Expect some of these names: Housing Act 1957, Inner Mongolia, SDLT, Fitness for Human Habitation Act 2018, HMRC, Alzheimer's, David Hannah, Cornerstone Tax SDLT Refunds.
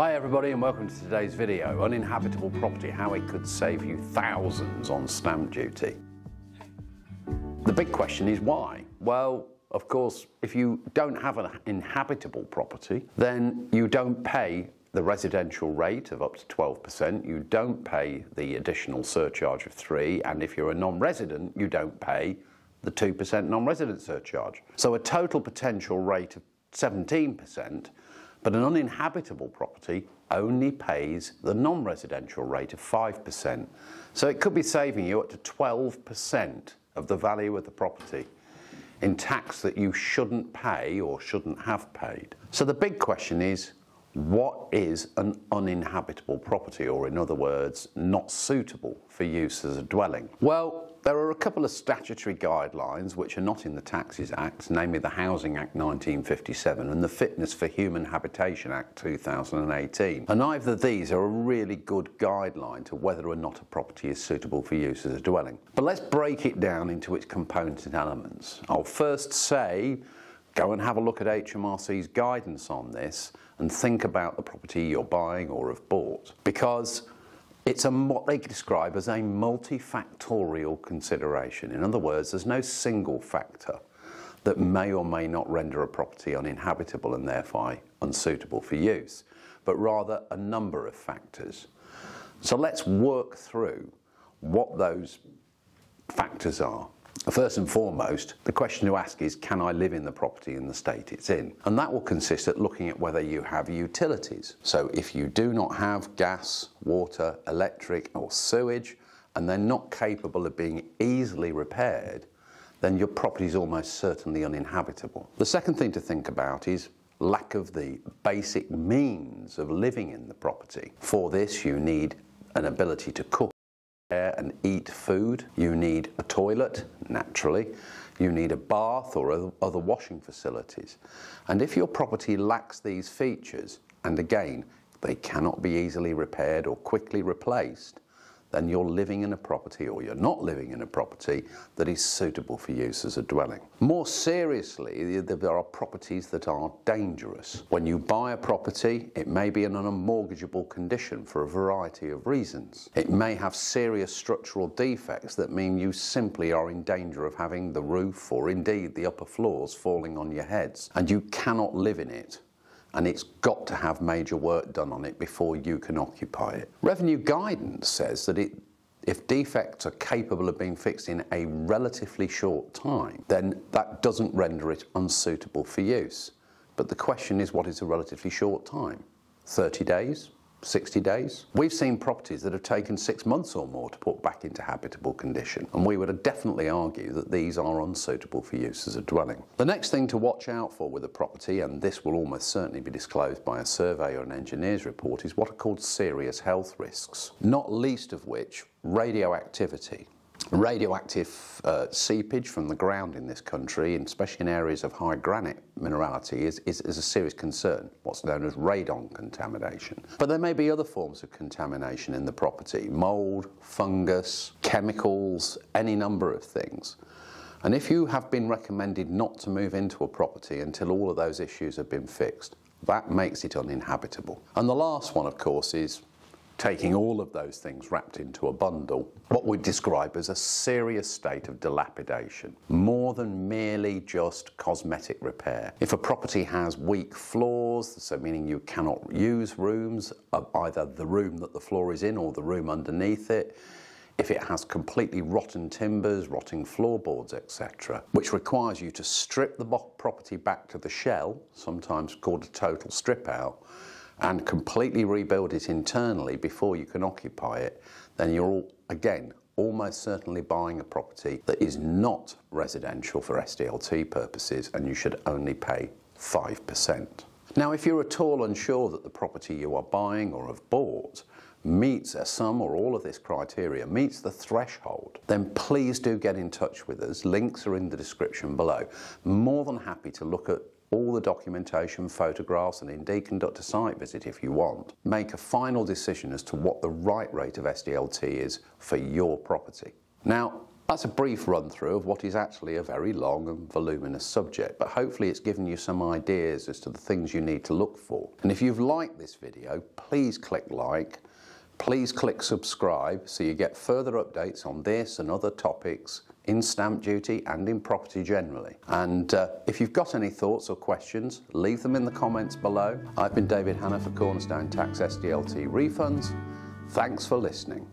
Hi everybody and welcome to today's video, uninhabitable property, how it could save you thousands on stamp duty. The big question is why? Well, of course, if you don't have an inhabitable property, then you don't pay the residential rate of up to 12%, you don't pay the additional surcharge of 3%, and if you're a non-resident, you don't pay the 2% non-resident surcharge. So a total potential rate of 17%, but an uninhabitable property only pays the non-residential rate of 5%. So it could be saving you up to 12% of the value of the property in tax that you shouldn't pay or shouldn't have paid. So the big question is, what is an uninhabitable property, or in other words, not suitable for use as a dwelling? Well, there are a couple of statutory guidelines which are not in the Taxes Act, namely the Housing Act 1957 and the Fitness for Human Habitation Act 2018. And either of these are a really good guideline to whether or not a property is suitable for use as a dwelling. But let's break it down into its component elements. I'll first say, go and have a look at HMRC's guidance on this and think about the property you're buying or have bought, because it's what they describe as a multifactorial consideration. In other words, there's no single factor that may or may not render a property uninhabitable and therefore unsuitable for use, but rather a number of factors. So let's work through what those factors are. First and foremost, the question to ask is, can I live in the property in the state it's in? And that will consist of looking at whether you have utilities. So if you do not have gas, water, electric or sewage, and they're not capable of being easily repaired, then your property is almost certainly uninhabitable. The second thing to think about is lack of the basic means of living in the property. For this, you need an ability to cook and eat food, you need a toilet, naturally, you need a bath or other washing facilities. And if your property lacks these features, and again, they cannot be easily repaired or quickly replaced, then you're living in a property, or you're not living in a property that is suitable for use as a dwelling. More seriously, there are properties that are dangerous. When you buy a property, it may be in an unmortgageable condition for a variety of reasons. It may have serious structural defects that mean you simply are in danger of having the roof or indeed the upper floors falling on your heads, and you cannot live in it. And it's got to have major work done on it before you can occupy it. Revenue guidance says that if defects are capable of being fixed in a relatively short time, then that doesn't render it unsuitable for use. But the question is, what is a relatively short time? 30 days? 60 days? We've seen properties that have taken 6 months or more to put back into habitable condition, and we would definitely argue that these are unsuitable for use as a dwelling. The next thing to watch out for with a property, and this will almost certainly be disclosed by a survey or an engineer's report, is what are called serious health risks, not least of which radioactivity. Radioactive seepage from the ground in this country, and especially in areas of high granite minerality, is a serious concern, what's known as radon contamination. But there may be other forms of contamination in the property, mould, fungus, chemicals, any number of things. And if you have been recommended not to move into a property until all of those issues have been fixed, that makes it uninhabitable. And the last one, of course, is taking all of those things wrapped into a bundle, what we describe as a serious state of dilapidation, more than merely just cosmetic repair. If a property has weak floors, so meaning you cannot use rooms, either the room that the floor is in or the room underneath it, if it has completely rotten timbers, rotting floorboards, etc., which requires you to strip the property back to the shell, sometimes called a total strip out, and completely rebuild it internally before you can occupy it, then you're, again, almost certainly buying a property that is not residential for SDLT purposes, and you should only pay 5%. Now, if you're at all unsure that the property you are buying or have bought meets some or all of this criteria, meets the threshold, then please do get in touch with us. Links are in the description below. More than happy to look at all the documentation, photographs, and indeed conduct a site visit if you want. Make a final decision as to what the right rate of SDLT is for your property. Now, That's a brief run-through of what is actually a very long and voluminous subject, but hopefully it's given you some ideas as to the things you need to look for. And if you've liked this video, please click like, please click subscribe so you get further updates on this and other topics in stamp duty and in property generally. And if you've got any thoughts or questions, leave them in the comments below. I've been David Hannah for Cornerstone Tax SDLT Refunds. Thanks for listening.